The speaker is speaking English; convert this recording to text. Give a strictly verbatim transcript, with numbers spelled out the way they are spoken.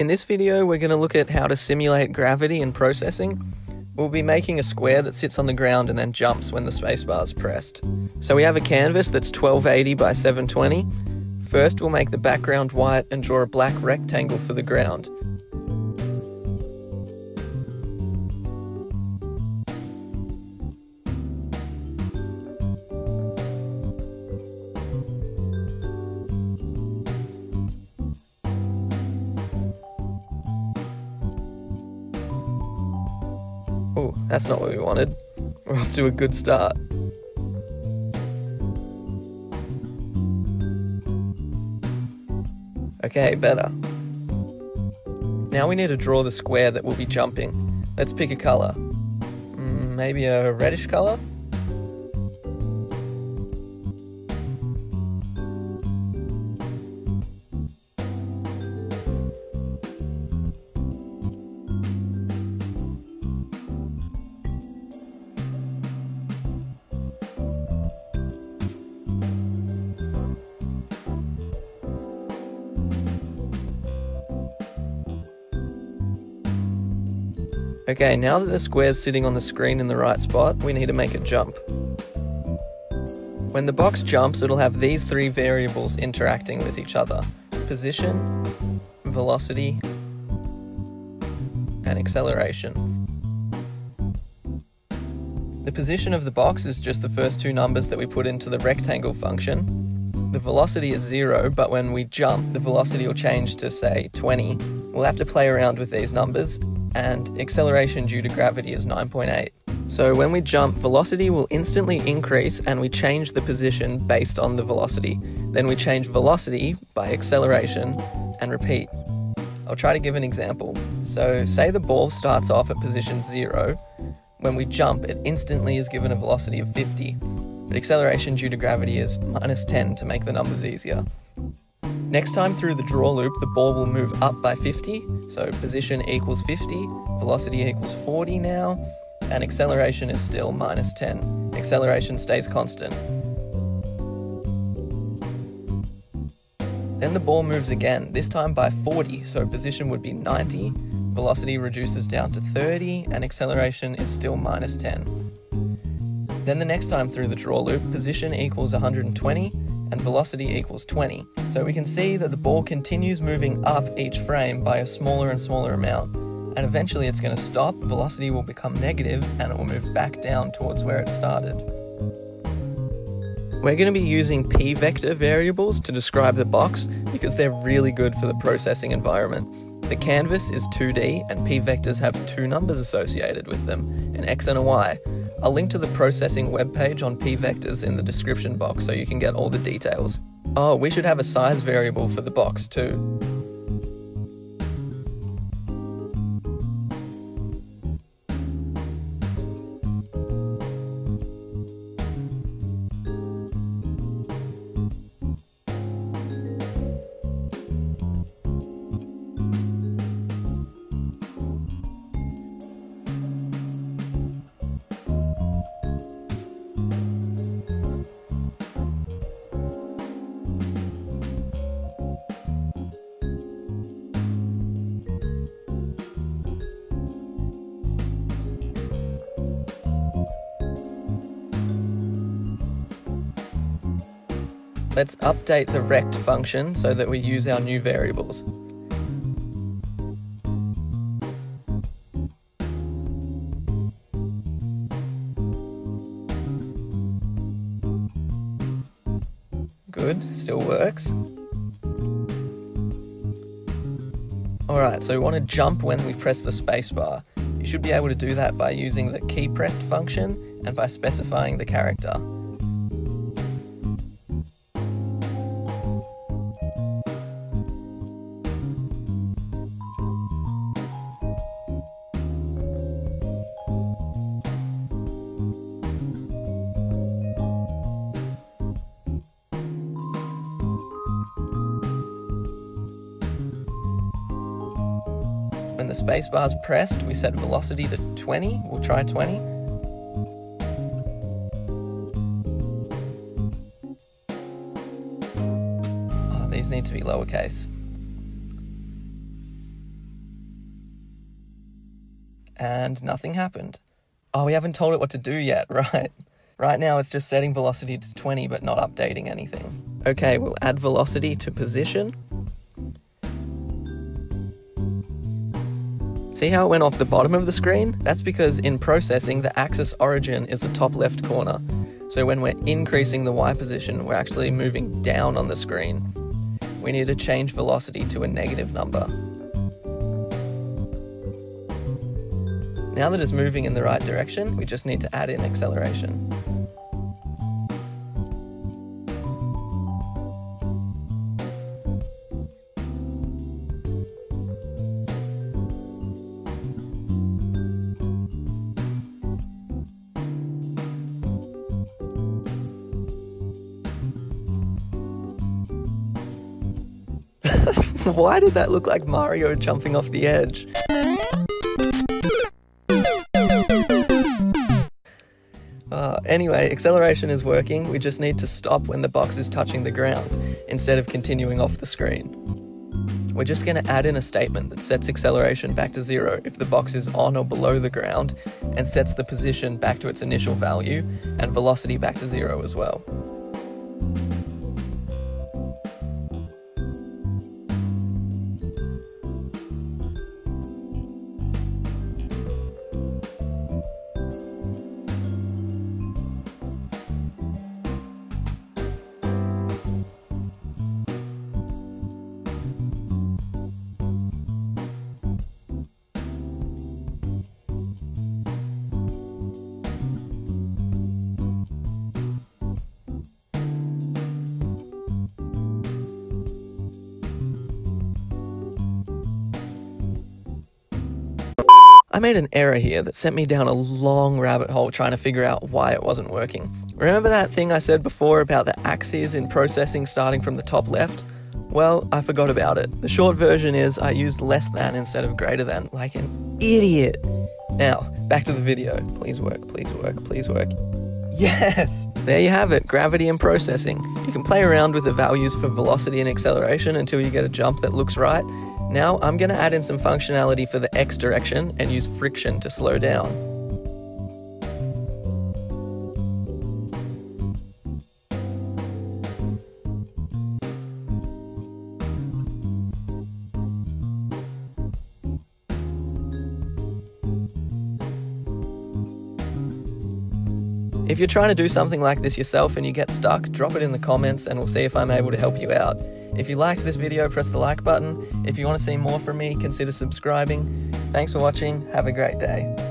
In this video, we're going to look at how to simulate gravity in processing. We'll be making a square that sits on the ground and then jumps when the spacebar is pressed. So we have a canvas that's twelve eighty by seven twenty. First, we'll make the background white and draw a black rectangle for the ground. Oh, that's not what we wanted. We're off to a good start. Okay, better. Now we need to draw the square that will be jumping. Let's pick a color. Maybe a reddish color? Okay, now that the square's sitting on the screen in the right spot, we need to make it jump. When the box jumps, it'll have these three variables interacting with each other: position, velocity, and acceleration. The position of the box is just the first two numbers that we put into the rectangle function. The velocity is zero, but when we jump, the velocity will change to, say, twenty. We'll have to play around with these numbers. And acceleration due to gravity is nine point eight. So when we jump, velocity will instantly increase and we change the position based on the velocity. Then we change velocity by acceleration and repeat. I'll try to give an example. So say the ball starts off at position zero. When we jump, it instantly is given a velocity of fifty. But acceleration due to gravity is minus ten to make the numbers easier. Next time through the draw loop, the ball will move up by fifty, so position equals fifty, velocity equals forty now, and acceleration is still minus ten. Acceleration stays constant. Then the ball moves again, this time by forty, so position would be ninety, velocity reduces down to thirty, and acceleration is still minus ten. Then the next time through the draw loop, position equals one hundred twenty, and velocity equals twenty. So we can see that the ball continues moving up each frame by a smaller and smaller amount, and eventually it's going to stop, velocity will become negative, and it will move back down towards where it started. We're going to be using P vector variables to describe the box because they're really good for the processing environment. The canvas is two D and P vectors have two numbers associated with them, an X and a Y. I'll link to the processing webpage on P vectors in the description box so you can get all the details. Oh, we should have a size variable for the box too. Let's update the rect function so that we use our new variables. Good, still works. Alright, so we want to jump when we press the spacebar. You should be able to do that by using the keypressed function and by specifying the character. When the spacebar is pressed, we set velocity to twenty, we'll try twenty. Oh, these need to be lowercase. and nothing happened. Oh, we haven't told it what to do yet, right? Right now it's just setting velocity to twenty but not updating anything. Okay, we'll add velocity to position. See how it went off the bottom of the screen? That's because in processing, the axis origin is the top left corner. So when we're increasing the Y position, we're actually moving down on the screen. We need to change velocity to a negative number. Now that it's moving in the right direction, we just need to add in acceleration. Why did that look like Mario jumping off the edge? Uh, anyway, acceleration is working, we just need to stop when the box is touching the ground, instead of continuing off the screen. We're just going to add in a statement that sets acceleration back to zero if the box is on or below the ground, and sets the position back to its initial value, and velocity back to zero as well. I made an error here that sent me down a long rabbit hole trying to figure out why it wasn't working. Remember that thing I said before about the axes in processing starting from the top left? Well, I forgot about it. The short version is I used less than instead of greater than, like an idiot. Now, back to the video. Please work, please work, please work. Yes! There you have it, gravity and processing. You can play around with the values for velocity and acceleration until you get a jump that looks right. Now I'm going to add in some functionality for the X direction and use friction to slow down. If you're trying to do something like this yourself and you get stuck, drop it in the comments and we'll see if I'm able to help you out. If you liked this video, press the like button. If you want to see more from me, consider subscribing. Thanks for watching. Have a great day.